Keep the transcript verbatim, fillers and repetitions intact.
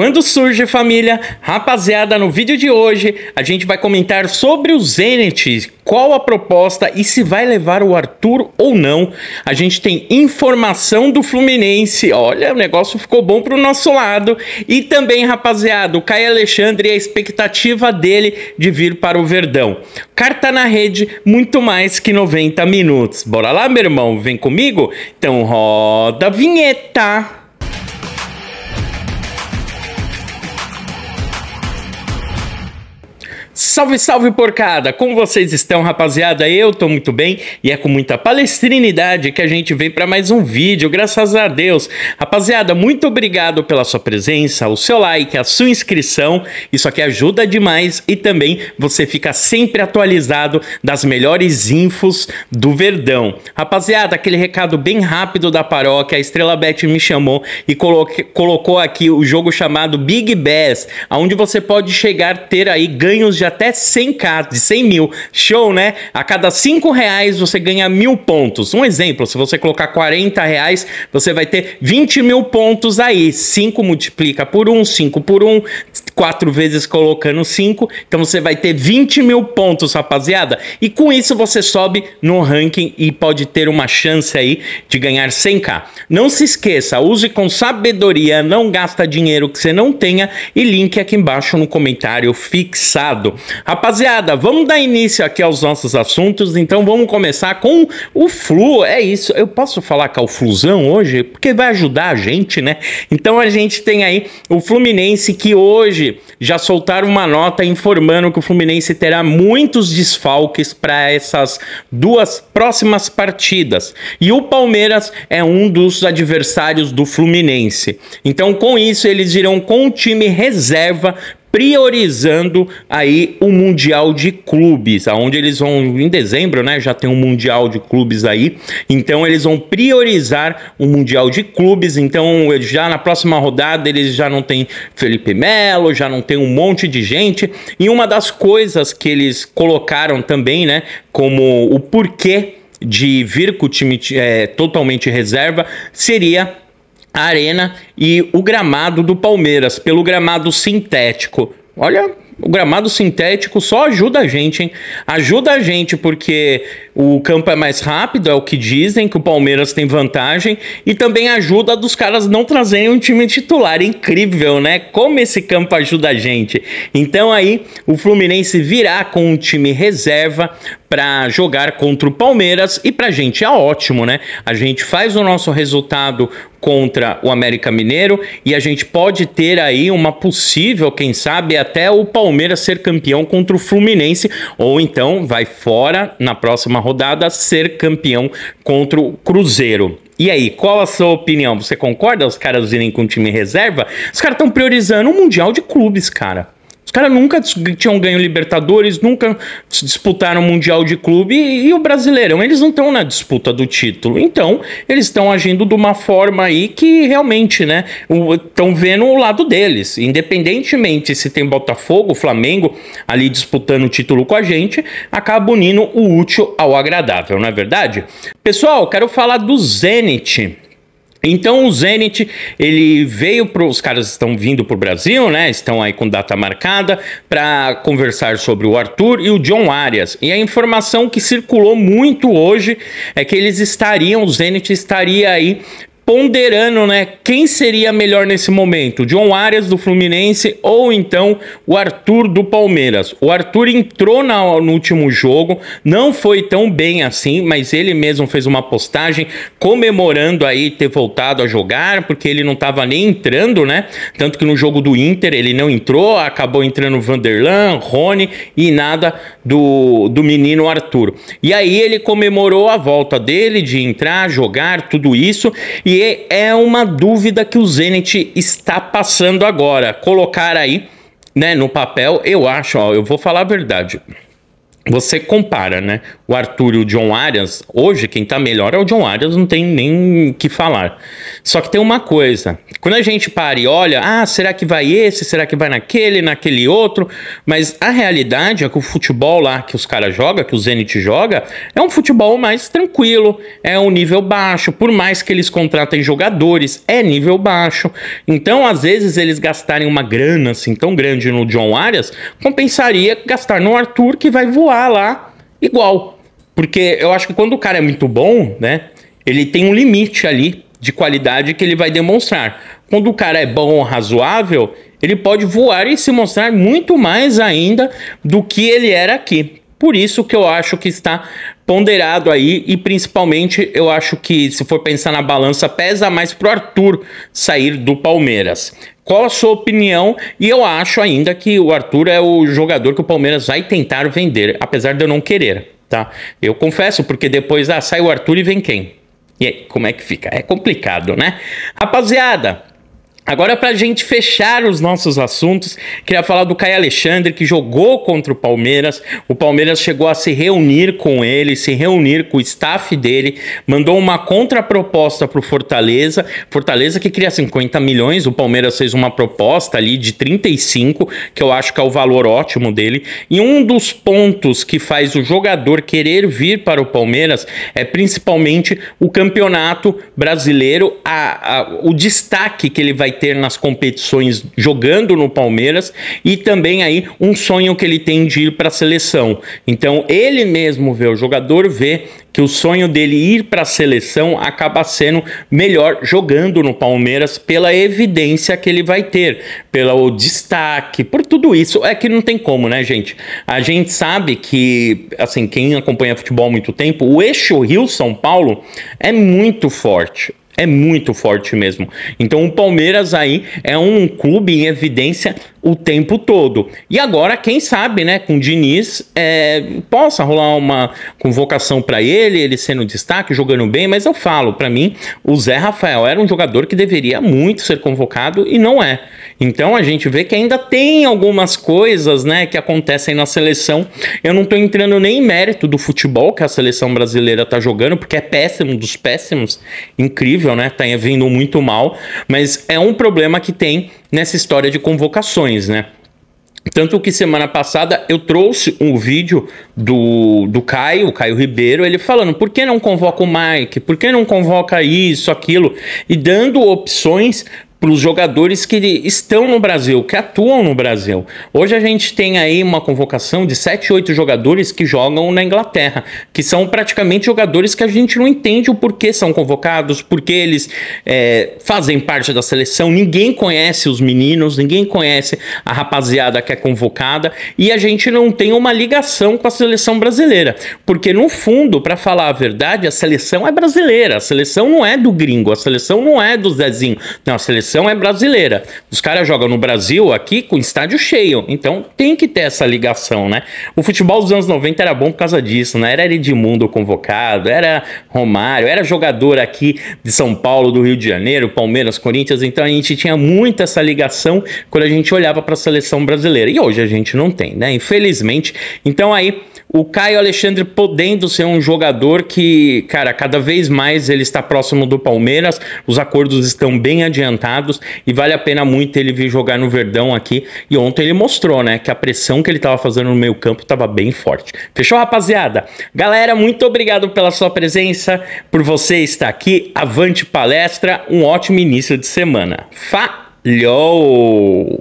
Quando surge, família? Rapaziada, no vídeo de hoje a gente vai comentar sobre o Zenit, qual a proposta e se vai levar o Arthur ou não. A gente tem informação do Fluminense, olha, o negócio ficou bom pro nosso lado. E também, rapaziada, o Caio Alexandre e a expectativa dele de vir para o Verdão. Carta na Rede, muito mais que noventa minutos. Bora lá, meu irmão? Vem comigo? Então roda a vinheta! Salve, salve, porcada! Como vocês estão, rapaziada? Eu tô muito bem e é com muita palestrinidade que a gente vem para mais um vídeo, graças a Deus. Rapaziada, muito obrigado pela sua presença, o seu like, a sua inscrição, isso aqui ajuda demais e também você fica sempre atualizado das melhores infos do Verdão. Rapaziada, aquele recado bem rápido da paróquia, a Estrela Beth me chamou e colocou aqui o jogo chamado Big Bass, onde você pode chegar ter aí ganhos de até cem mil, de cem mil. Show, né? A cada cinco reais você ganha mil pontos. Um exemplo, se você colocar quarenta reais, você vai ter vinte mil pontos aí. cinco multiplica por um, cinco por um, quatro vezes colocando cinco. Então você vai ter vinte mil pontos, rapaziada. E com isso você sobe no ranking e pode ter uma chance aí de ganhar cem mil. Não se esqueça, use com sabedoria, não gasta dinheiro que você não tenha. E link aqui embaixo no comentário fixado. Rapaziada, vamos dar início aqui aos nossos assuntos, então vamos começar com o Flu, é isso, eu posso falar que é o Flusão hoje, porque vai ajudar a gente, né? Então a gente tem aí o Fluminense, que hoje já soltaram uma nota informando que o Fluminense terá muitos desfalques para essas duas próximas partidas, e o Palmeiras é um dos adversários do Fluminense, então com isso eles irão com o time reserva, priorizando aí o Mundial de Clubes, aonde eles vão em dezembro, né, já tem um Mundial de Clubes aí, então eles vão priorizar o Mundial de Clubes, então já na próxima rodada eles já não tem Felipe Melo, já não tem um monte de gente, e uma das coisas que eles colocaram também, né, como o porquê de vir com o time é, totalmente reserva, seria a arena e o gramado do Palmeiras, pelo gramado sintético. Olha, o gramado sintético só ajuda a gente, hein? Ajuda a gente porque o campo é mais rápido, é o que dizem, que o Palmeiras tem vantagem. E também ajuda dos caras não trazerem um time titular. Incrível, né? Como esse campo ajuda a gente. Então aí o Fluminense virá com um time reserva para jogar contra o Palmeiras. E pra gente é ótimo, né? A gente faz o nosso resultado contra o América Mineiro e a gente pode ter aí uma possível, quem sabe, até o Palmeiras Palmeiras ser campeão contra o Fluminense, ou então vai fora na próxima rodada ser campeão contra o Cruzeiro. E aí, qual a sua opinião? Você concorda os caras irem com o time reserva? Os caras estão priorizando o Mundial de Clubes, cara. Os caras nunca tinham ganho Libertadores, nunca disputaram o Mundial de Clube e, e o Brasileirão, eles não estão na disputa do título. Então, eles estão agindo de uma forma aí que realmente, né, estão vendo o lado deles. Independentemente se tem Botafogo, Flamengo ali disputando o título com a gente, acaba unindo o útil ao agradável, não é verdade? Pessoal, quero falar do Zenit. Então o Zenit, ele veio para os caras estão vindo para o Brasil, né? Estão aí com data marcada para conversar sobre o Arthur e o John Arias. E a informação que circulou muito hoje é que eles estariam, o Zenit estaria aí ponderando, né, quem seria melhor nesse momento, John Arias do Fluminense ou então o Arthur do Palmeiras. O Arthur entrou na, no último jogo, não foi tão bem assim, mas ele mesmo fez uma postagem comemorando aí ter voltado a jogar, porque ele não estava nem entrando, né, tanto que no jogo do Inter ele não entrou, acabou entrando o Vanderlan, Rony e nada do, do menino Arthur. E aí ele comemorou a volta dele de entrar, jogar, tudo isso, e é uma dúvida que o Zenit está passando agora. Colocar aí, né, no papel, eu acho, ó, eu vou falar a verdade. Você compara, né, o Arthur e o John Arias, hoje quem tá melhor é o John Arias, não tem nem o que falar. Só que tem uma coisa, quando a gente para e olha, ah, será que vai esse, será que vai naquele, naquele outro, mas a realidade é que o futebol lá que os caras jogam, que o Zenit joga, é um futebol mais tranquilo, é um nível baixo, por mais que eles contratem jogadores, é nível baixo. Então, às vezes, eles gastarem uma grana assim tão grande no John Arias, compensaria gastar no Arthur, que vai voar lá igual. Porque eu acho que quando o cara é muito bom, né, ele tem um limite ali de qualidade que ele vai demonstrar. Quando o cara é bom, razoável, ele pode voar e se mostrar muito mais ainda do que ele era aqui. Por isso que eu acho que está ponderado aí, e principalmente eu acho que, se for pensar na balança, pesa mais pro Arthur sair do Palmeiras. Qual a sua opinião? E eu acho ainda que o Arthur é o jogador que o Palmeiras vai tentar vender, apesar de eu não querer, tá? Eu confesso, porque depois, ah, sai o Arthur e vem quem? E aí, como é que fica? É complicado, né? Rapaziada, agora pra gente fechar os nossos assuntos, queria falar do Caio Alexandre, que jogou contra o Palmeiras. O Palmeiras chegou a se reunir com ele, se reunir com o staff dele, mandou uma contraproposta pro Fortaleza. Fortaleza que queria cinquenta milhões, o Palmeiras fez uma proposta ali de trinta e cinco, que eu acho que é o valor ótimo dele. E um dos pontos que faz o jogador querer vir para o Palmeiras é principalmente o Campeonato Brasileiro, a, a, o destaque que ele vai ter nas competições jogando no Palmeiras, e também aí um sonho que ele tem de ir para a seleção. Então ele mesmo vê, o jogador vê que o sonho dele ir para a seleção acaba sendo melhor jogando no Palmeiras, pela evidência que ele vai ter, pelo destaque, por tudo isso. É que não tem como, né, gente? A gente sabe que, assim, quem acompanha futebol há muito tempo, o eixo Rio-São Paulo é muito forte. É muito forte mesmo. Então o Palmeiras aí é um clube em evidência o tempo todo. E agora, quem sabe, né, com o Diniz, é, possa rolar uma convocação para ele, ele sendo destaque, jogando bem. Mas eu falo, para mim, o Zé Rafael era um jogador que deveria muito ser convocado e não é. Então a gente vê que ainda tem algumas coisas, né, que acontecem na seleção. Eu não tô entrando nem em mérito do futebol que a seleção brasileira tá jogando, porque é péssimo, dos péssimos, incrível, né, tá vindo muito mal, mas é um problema que tem nessa história de convocações, né? Tanto que semana passada eu trouxe um vídeo do, do Caio, o Caio Ribeiro, ele falando por que não convoca o Mike, por que não convoca isso, aquilo, e dando opções para os jogadores que estão no Brasil, que atuam no Brasil. Hoje a gente tem aí uma convocação de sete, oito jogadores que jogam na Inglaterra, que são praticamente jogadores que a gente não entende o porquê são convocados, porque eles é, fazem parte da seleção, ninguém conhece os meninos, ninguém conhece a rapaziada que é convocada, e a gente não tem uma ligação com a seleção brasileira, porque no fundo, para falar a verdade, a seleção é brasileira, a seleção não é do gringo, a seleção não é do Zezinho, não, a seleção é brasileira. Os caras jogam no Brasil aqui com estádio cheio, então tem que ter essa ligação, né? O futebol dos anos noventa era bom por causa disso, né? Era Edmundo convocado, era Romário, era jogador aqui de São Paulo, do Rio de Janeiro, Palmeiras, Corinthians, então a gente tinha muito essa ligação quando a gente olhava para a seleção brasileira, e hoje a gente não tem, né? Infelizmente. Então aí o Caio Alexandre podendo ser um jogador que, cara, cada vez mais ele está próximo do Palmeiras, os acordos estão bem adiantados, e vale a pena muito ele vir jogar no Verdão aqui. E ontem ele mostrou, né, que a pressão que ele estava fazendo no meio campo estava bem forte. Fechou, rapaziada? Galera, muito obrigado pela sua presença, por você estar aqui. Avante palestra, um ótimo início de semana. Falhou!